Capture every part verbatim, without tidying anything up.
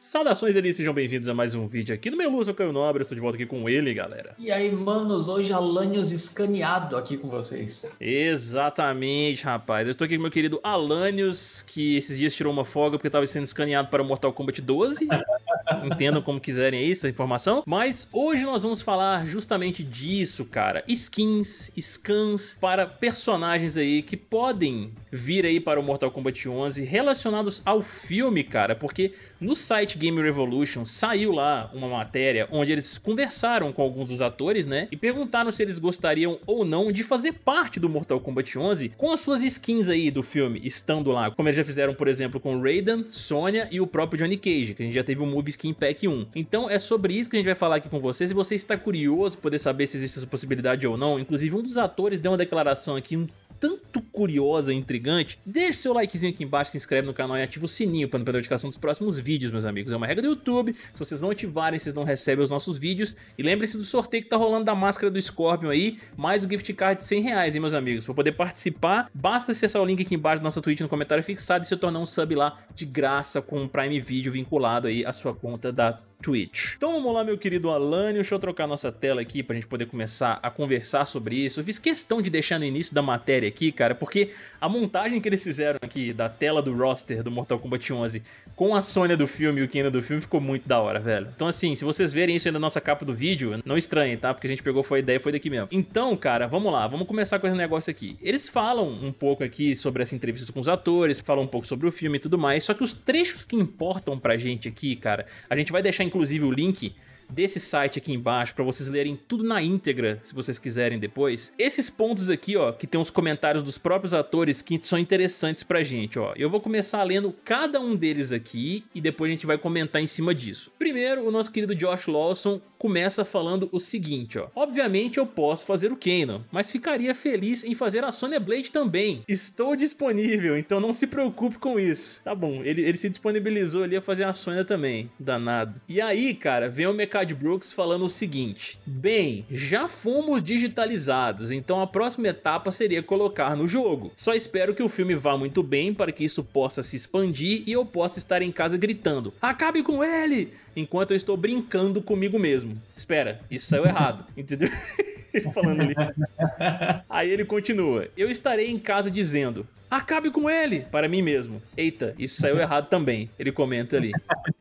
Saudações, delícias, sejam bem-vindos a mais um vídeo aqui no Meia-Lua, eu sou o Caio Nobre, eu estou de volta aqui com ele, galera. E aí, manos, hoje Alanios escaneado aqui com vocês. Exatamente, rapaz. Eu estou aqui com meu querido Alanios, que esses dias tirou uma folga porque estava sendo escaneado para Mortal Kombat doze. Entendam como quiserem aí essa informação. Mas hoje nós vamos falar justamente disso, cara. Skins, scans para personagens aí que podem vir aí para o Mortal Kombat onze relacionados ao filme, cara. Porque no site Game Revolution saiu lá uma matéria onde eles conversaram com alguns dos atores, né? E perguntaram se eles gostariam ou não de fazer parte do Mortal Kombat onze com as suas skins aí do filme, estando lá. Como eles já fizeram, por exemplo, com Raiden, Sonya e o próprio Johnny Cage, que a gente já teve um Movies Skin Pack um. Então é sobre isso que a gente vai falar aqui com vocês. Se você está curioso, poder saber se existe essa possibilidade ou não, inclusive um dos atores deu uma declaração aqui um tanto curiosa e intrigante. Deixe seu likezinho aqui embaixo, se inscreve no canal e ativa o sininho para não perder a notificação dos próximos vídeos, meus amigos. É uma regra do YouTube, se vocês não ativarem, vocês não recebem os nossos vídeos. E lembre-se do sorteio que tá rolando da máscara do Scorpion aí, mais o gift card de cem reais, hein, meus amigos. Para poder participar, basta acessar o link aqui embaixo da nossa Twitch no comentário fixado e se tornar um sub lá de graça com o Prime Video vinculado aí à sua conta da Twitch. Então vamos lá, meu querido Alanios, deixa eu trocar nossa tela aqui pra gente poder começar a conversar sobre isso. Eu fiz questão de deixar no início da matéria aqui, cara, porque a montagem que eles fizeram aqui da tela do roster do Mortal Kombat onze com a Sonya do filme e o Kano do filme ficou muito da hora, velho. Então assim, se vocês verem isso aí na nossa capa do vídeo, não estranhem, tá? Porque a gente pegou, foi a ideia, foi daqui mesmo. Então, cara, vamos lá, vamos começar com esse negócio aqui. Eles falam um pouco aqui sobre essa entrevista com os atores, falam um pouco sobre o filme e tudo mais, só que os trechos que importam pra gente aqui, cara, a gente vai deixar inclusive o link desse site aqui embaixo para vocês lerem tudo na íntegra, se vocês quiserem depois. Esses pontos aqui, ó, que tem os comentários dos próprios atores que são interessantes pra gente, ó. Eu vou começar lendo cada um deles aqui e depois a gente vai comentar em cima disso. Primeiro, o nosso querido Josh Lawson começa falando o seguinte, ó. Obviamente eu posso fazer o Kano, mas ficaria feliz em fazer a Sonya Blade também. Estou disponível, então não se preocupe com isso. Tá bom, ele, ele se disponibilizou ali a fazer a Sonya também, danado. E aí, cara, vem o Mehcad Brooks falando o seguinte: bem, já fomos digitalizados, então a próxima etapa seria colocar no jogo. Só espero que o filme vá muito bem para que isso possa se expandir e eu possa estar em casa gritando "acabe com ele!" enquanto eu estou brincando comigo mesmo. Espera, isso saiu errado, entendeu? Ele falando ali. Aí ele continua: eu estarei em casa dizendo "acabe com ele!" para mim mesmo. Eita, isso saiu errado também, ele comenta ali.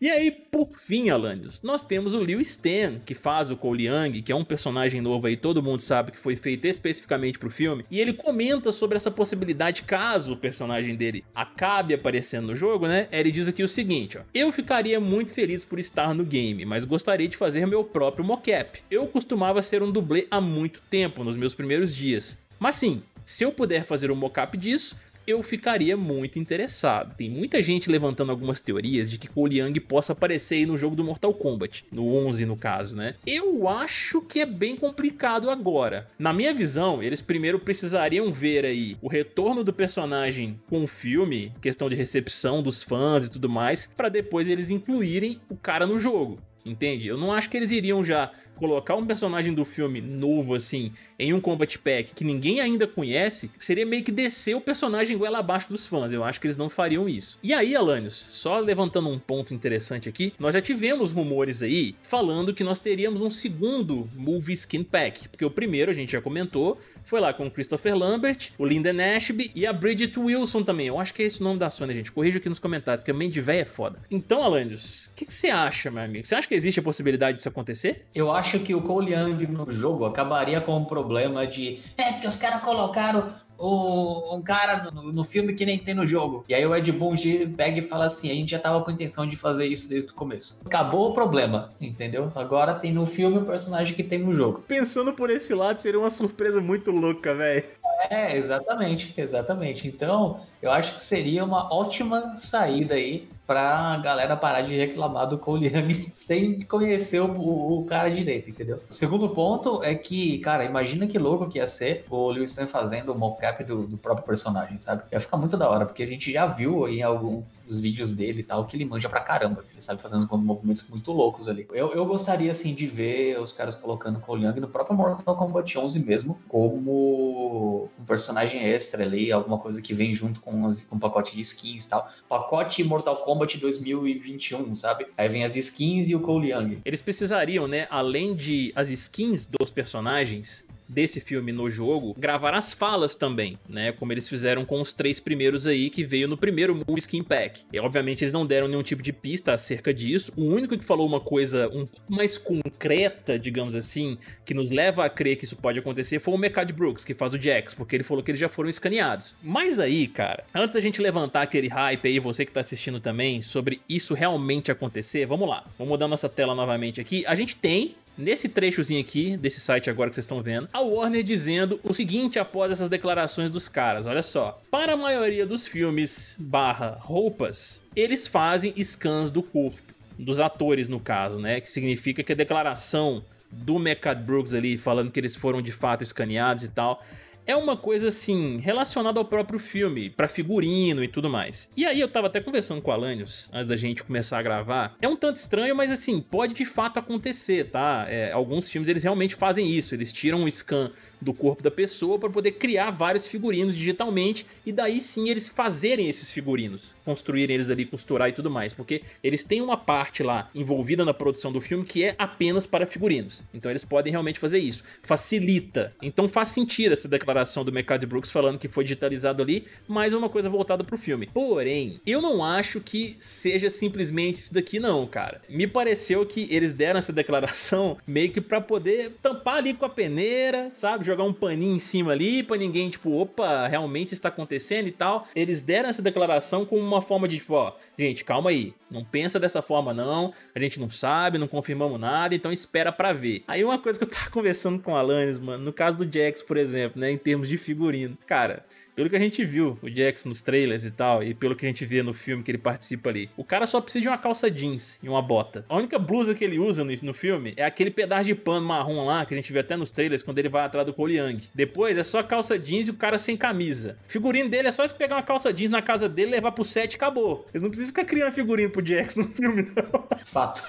E aí, por fim, Alanios, nós temos o Lewis Tan, que faz o Cole Young, que é um personagem novo aí, todo mundo sabe que foi feito especificamente pro filme, e ele comenta sobre essa possibilidade caso o personagem dele acabe aparecendo no jogo, né? Ele diz aqui o seguinte, ó: eu ficaria muito feliz por estar no game, mas gostaria de fazer meu próprio mocap. Eu costumava ser um dublê há muito tempo, nos meus primeiros dias, mas sim, se eu puder fazer um mocap disso, eu ficaria muito interessado. Tem muita gente levantando algumas teorias de que Cole Young possa aparecer aí no jogo do Mortal Kombat, no onze no caso, né? Eu acho que é bem complicado agora. Na minha visão, eles primeiro precisariam ver aí o retorno do personagem com o filme, questão de recepção dos fãs e tudo mais, para depois eles incluírem o cara no jogo. Entende? Eu não acho que eles iriam já colocar um personagem do filme novo assim em um Combat Pack que ninguém ainda conhece. Seria meio que descer o personagem goela abaixo dos fãs. Eu acho que eles não fariam isso. E aí, Alanios, só levantando um ponto interessante aqui, nós já tivemos rumores aí falando que nós teríamos um segundo Movie Skin Pack, porque o primeiro a gente já comentou, foi lá com o Christopher Lambert, o Linda Nashby e a Bridgette Wilson também. Eu acho que é esse o nome da Sony, gente. Corrija aqui nos comentários, porque a mente de véia é foda. Então, Alanios, o que você acha, meu amigo? Você acha que existe a possibilidade disso acontecer? Eu acho que o Cole Young no jogo acabaria com o um problema de é porque os caras colocaram O, um cara no, no filme que nem tem no jogo. E aí o Ed Boon pega e fala assim: a gente já tava com a intenção de fazer isso desde o começo. Acabou o problema, entendeu? Agora tem no filme o personagem que tem no jogo. Pensando por esse lado, seria uma surpresa muito louca, velho. É, exatamente, exatamente. Então, eu acho que seria uma ótima saída aí pra galera parar de reclamar do Cole Young sem conhecer o, o, o cara direito, entendeu? O segundo ponto é que, cara, imagina que louco que ia ser o Lewis Tan fazendo o mocap do, do próprio personagem, sabe? Ia ficar muito da hora, porque a gente já viu aí alguns vídeos dele e tal, que ele manja pra caramba, ele sabe fazendo movimentos muito loucos ali. Eu, eu gostaria, assim, de ver os caras colocando o Cole Young no próprio Mortal Kombat onze mesmo, como um personagem extra ali, alguma coisa que vem junto com, com um pacote de skins e tal. Pacote Mortal Kombat Kombat dois mil e vinte e um, sabe? Aí vem as skins e o Cole Young. Eles precisariam, né, além de as skins dos personagens desse filme no jogo, gravar as falas também, né, como eles fizeram com os três primeiros aí, que veio no primeiro Movie Skin Pack. E obviamente eles não deram nenhum tipo de pista acerca disso. O único que falou uma coisa um pouco mais concreta, digamos assim, que nos leva a crer que isso pode acontecer, foi o Mehcad Brooks, que faz o Jax, porque ele falou que eles já foram escaneados. Mas aí, cara, antes da gente levantar aquele hype aí, você que tá assistindo também, sobre isso realmente acontecer, vamos lá. Vamos mudar nossa tela novamente aqui. A gente tem nesse trechozinho aqui, desse site agora que vocês estão vendo, a Warner dizendo o seguinte após essas declarações dos caras, olha só. Para a maioria dos filmes, barra, roupas, eles fazem scans do corpo, dos atores no caso, né? Que significa que a declaração do Mehcad Brooks ali, falando que eles foram de fato escaneados e tal, é uma coisa assim, relacionada ao próprio filme, pra figurino e tudo mais. E aí eu tava até conversando com o Alanios antes da gente começar a gravar. É um tanto estranho, mas assim, pode de fato acontecer, tá? É, alguns filmes eles realmente fazem isso, eles tiram um scan do corpo da pessoa para poder criar vários figurinos digitalmente, e daí sim eles fazerem esses figurinos, construírem eles ali, costurar e tudo mais, porque eles têm uma parte lá envolvida na produção do filme que é apenas para figurinos, então eles podem realmente fazer isso, facilita. Então faz sentido essa declaração do Mehcad Brooks falando que foi digitalizado ali, mais uma coisa voltada pro filme. Porém, eu não acho que seja simplesmente isso daqui não, cara. Me pareceu que eles deram essa declaração meio que para poder tampar ali com a peneira, sabe? Jogar um paninho em cima ali pra ninguém, tipo, opa, realmente está acontecendo e tal. Eles deram essa declaração como uma forma de, tipo, ó, gente, calma aí, não pensa dessa forma não, a gente não sabe, não confirmamos nada, então espera pra ver. Aí uma coisa que eu tava conversando com o Alanis, mano, no caso do Jax, por exemplo, né, em termos de figurino, cara, pelo que a gente viu, o Jax nos trailers e tal, e pelo que a gente vê no filme que ele participa ali, o cara só precisa de uma calça jeans e uma bota. A única blusa que ele usa no, no filme é aquele pedaço de pano marrom lá, que a gente vê até nos trailers, quando ele vai atrás do Cole Young. Depois é só calça jeans e o cara sem camisa. O figurino dele é só se pegar uma calça jeans na casa dele, levar pro set e acabou. Eles não precisam ficar criando figurino pro Jax no filme, não. Fato.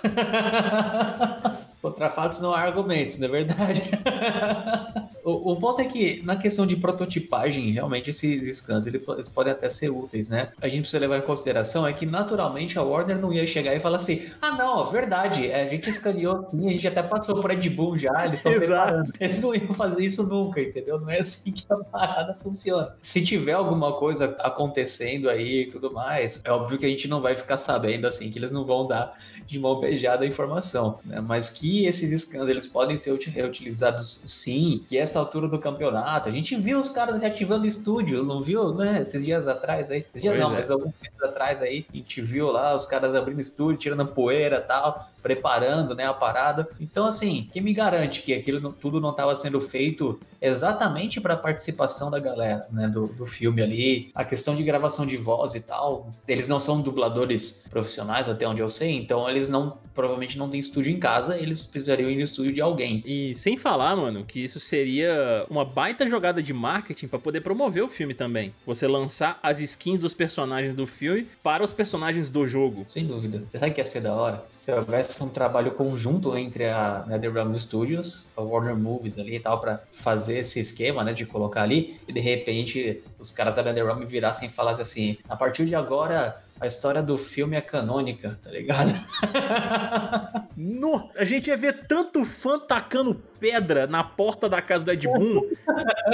Contra fatos não há argumentos, não é verdade? O, o ponto é que, na questão de prototipagem, realmente esses scans eles podem até ser úteis, né? A gente precisa levar em consideração é que, naturalmente, a Warner não ia chegar e falar assim, ah, não, verdade, a gente escaneou assim, a gente até passou por Ed Boon já, eles estão preparando. Eles não iam fazer isso nunca, entendeu? Não é assim que a parada funciona. Se tiver alguma coisa acontecendo aí e tudo mais, é óbvio que a gente não vai ficar sabendo, assim, que eles não vão dar de mão beijada a informação, né? Mas que E esses scans eles podem ser reutilizados sim, que essa altura do campeonato a gente viu os caras reativando o estúdio, não viu, né, esses dias atrás aí, esses dias não, mas alguns dias atrás aí a gente viu lá os caras abrindo estúdio, tirando a poeira e tal, preparando, né, a parada. Então assim, quem me garante que aquilo não, tudo não estava sendo feito exatamente para a participação da galera, né, do, do filme ali, a questão de gravação de voz e tal, eles não são dubladores profissionais até onde eu sei, então eles não, provavelmente não tem estúdio em casa, eles precisariam ir no estúdio de alguém. E sem falar, mano, que isso seria uma baita jogada de marketing pra poder promover o filme também. Você lançar as skins dos personagens do filme para os personagens do jogo. Sem dúvida. Você sabe que ia ser da hora? Se houvesse um trabalho conjunto entre a NetherRealm Studios, a Warner Movies ali e tal, pra fazer esse esquema, né, de colocar ali, e de repente os caras da NetherRealm virassem e falassem assim, a partir de agora a história do filme é canônica, tá ligado? No, a gente ia ver tanto fã tacando pedra na porta da casa do Ed Boon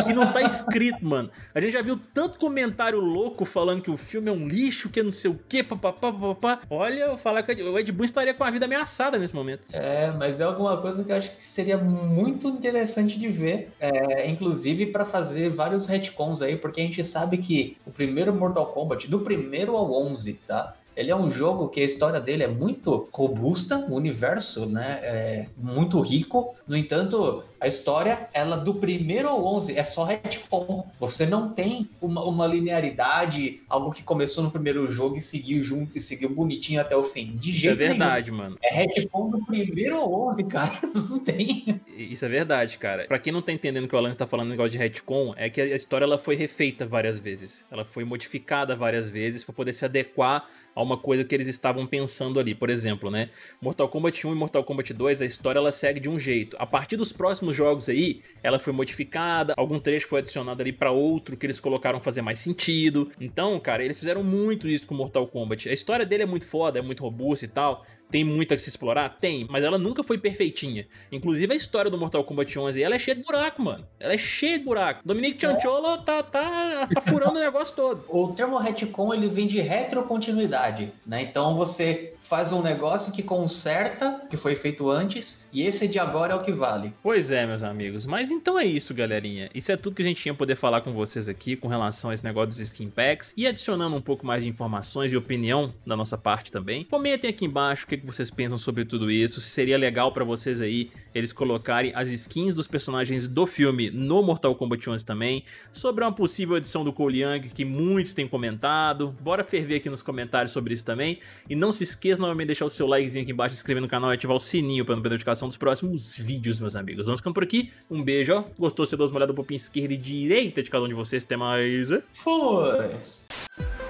que não tá escrito, mano. A gente já viu tanto comentário louco falando que o filme é um lixo, que é não sei o quê, papapá, papapá. Olha, falar que o Ed Boon estaria com a vida ameaçada nesse momento. É, mas é alguma coisa que eu acho que seria muito interessante de ver, é, inclusive pra fazer vários retcons aí, porque a gente sabe que o primeiro Mortal Kombat, do primeiro ao onze, tá? Ele é um jogo que a história dele é muito robusta, o universo, né, é muito rico. No entanto, a história, ela do primeiro ao onze é só retcon. Você não tem uma, uma linearidade, algo que começou no primeiro jogo e seguiu junto e seguiu bonitinho até o fim. De jeito nenhum. Isso é verdade, mano. É retcon do primeiro ao onze, cara. Não tem. Isso é verdade, cara. Pra quem não tá entendendo que o Alan está falando negócio de retcon, é que a história ela foi refeita várias vezes. Ela foi modificada várias vezes pra poder se adequar a uma coisa que eles estavam pensando ali. Por exemplo, né? Mortal Kombat um e Mortal Kombat dois, a história ela segue de um jeito. A partir dos próximos jogos aí, ela foi modificada, algum trecho foi adicionado ali pra outro que eles colocaram fazer mais sentido. Então, cara, eles fizeram muito isso com Mortal Kombat. A história dele é muito foda, é muito robusta e tal. Tem muito a se explorar? Tem, mas ela nunca foi perfeitinha. Inclusive a história do Mortal Kombat onze, ela é cheia de buraco, mano. Ela é cheia de buraco. Dominique Cianciolo tá, tá, tá furando o negócio todo. O termo retcon, ele vem de retrocontinuidade, né? Então você faz um negócio que conserta o que foi feito antes, e esse de agora é o que vale. Pois é, meus amigos. Mas então é isso, galerinha. Isso é tudo que a gente tinha poder falar com vocês aqui com relação a esse negócio dos skin packs. E adicionando um pouco mais de informações e opinião da nossa parte também. Comentem aqui embaixo o que vocês pensam sobre tudo isso, se seria legal pra vocês aí eles colocarem as skins dos personagens do filme no Mortal Kombat onze também, sobre uma possível edição do Cole Young que muitos têm comentado. Bora ferver aqui nos comentários sobre isso também, e não se esqueça novamente de deixar o seu likezinho aqui embaixo, se inscrever no canal e ativar o sininho pra não perder a notificação dos próximos vídeos, meus amigos. Vamos ficando por aqui, um beijo, ó. Gostou, se dá uma olhada no popinho esquerda e direita de cada um de vocês, até mais. Foi!